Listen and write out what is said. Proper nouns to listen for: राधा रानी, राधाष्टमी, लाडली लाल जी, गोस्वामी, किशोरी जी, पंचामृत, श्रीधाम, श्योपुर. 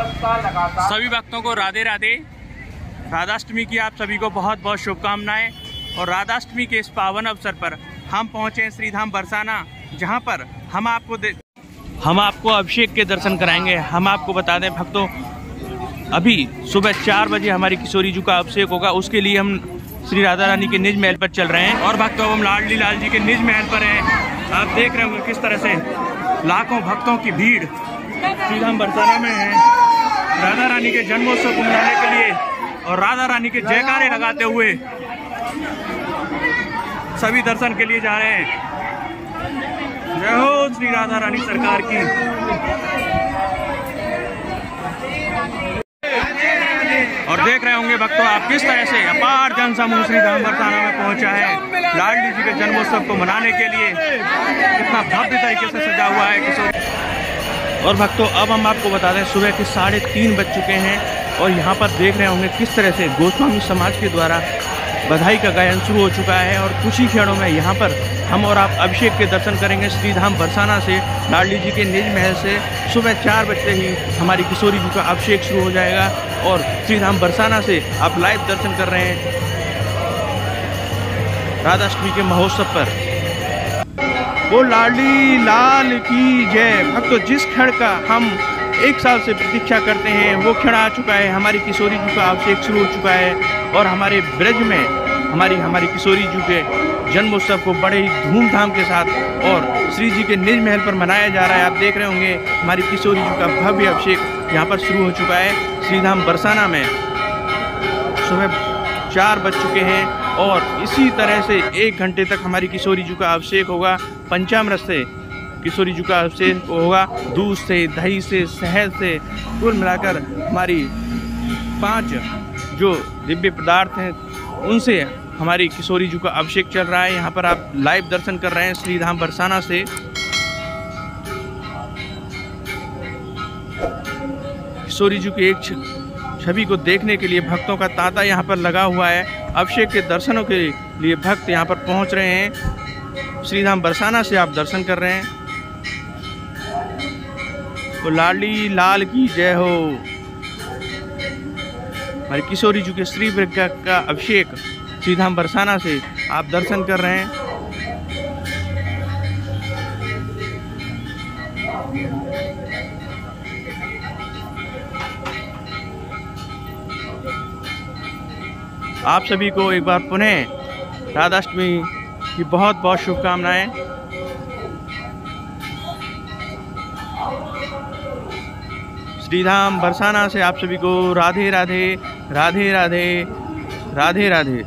व्यवस्था लगातार। सभी भक्तों को राधे राधे। राधाष्टमी की आप सभी को बहुत बहुत शुभकामनाएं। और राधाष्टमी के इस पावन अवसर पर हम पहुँचे हैं श्रीधाम बरसाना, जहाँ पर हम आपको अभिषेक के दर्शन कराएंगे। हम आपको बता दें भक्तों, अभी सुबह 4 बजे हमारी किशोरी जी का अभिषेक होगा। उसके लिए हम श्री राधा रानी के निज महल पर चल रहे हैं। और भक्तों, हम लाडली लाल जी के निज महल पर हैं। आप देख रहे होंगे किस तरह से लाखों भक्तों की भीड़ श्रीधाम बरसाना में है, राधा रानी के जन्मोत्सव को मनाने के लिए। और राधा रानी के जयकारे लगाते हुए सभी दर्शन के लिए जा रहे हैं। जय हो श्री राधा रानी सरकार की। और देख रहे होंगे भक्तों आप किस तरह से अपार जन समूह श्रीधाम बरसाना में पहुंचा है लाडली जी के जन्मोत्सव को मनाने के लिए। कितना भव्य तरीके से सजा हुआ है किशोर। और भक्तों, अब हम आपको बता दें सुबह के 3:30 बज चुके हैं। और यहाँ पर देख रहे होंगे किस तरह से गोस्वामी समाज के द्वारा बधाई का गायन शुरू हो चुका है। और कुछ ही क्षणों में यहाँ पर हम और आप अभिषेक के दर्शन करेंगे। श्रीधाम बरसाना से लाडली जी के निज महल से सुबह 4 बजते ही हमारी किशोरी जी का अभिषेक शुरू हो जाएगा। और श्रीधाम बरसाना से आप लाइव दर्शन कर रहे हैं राधाष्टमी के महोत्सव पर। वो लाडली लाल की जय। भक्तों, जिस क्षण का हम 1 साल से प्रतीक्षा करते हैं वो क्षण आ चुका है। हमारी किशोरी जी का अभिषेक शुरू हो चुका है। और हमारे ब्रज में हमारी किशोरी जी के जन्मोत्सव को बड़े ही धूमधाम के साथ और श्री जी के निज महल पर मनाया जा रहा है। आप देख रहे होंगे हमारी किशोरी जी का भव्य अभिषेक यहाँ पर शुरू हो चुका है श्रीधाम बरसाना में। सुबह 4 बज चुके हैं और इसी तरह से 1 घंटे तक हमारी किशोरी जी का अभिषेक होगा। पंचामृत से किशोरी जी का अभिषेक होगा। दूध से, दही से, शहद से, कुल मिलाकर हमारी 5 जो दिव्य पदार्थ हैं उनसे हमारी किशोरी जी का अभिषेक चल रहा है। यहाँ पर आप लाइव दर्शन कर रहे हैं श्रीधाम बरसाना से। किशोरी जी की एक छवि को देखने के लिए भक्तों का तांता यहाँ पर लगा हुआ है। अभिषेक के दर्शनों के लिए भक्त यहाँ पर पहुँच रहे हैं। श्रीधाम बरसाना से आप दर्शन कर रहे हैं। तो लाडली लाल की जय हो। हमारी किशोरी जी के श्री वृक्ष का अभिषेक श्रीधाम बरसाना से आप दर्शन कर रहे हैं। आप सभी को एक बार पुनः राधाष्टमी की बहुत बहुत शुभकामनाएं। श्रीधाम बरसाना से आप सभी को राधे राधे, राधे राधे, राधे राधे।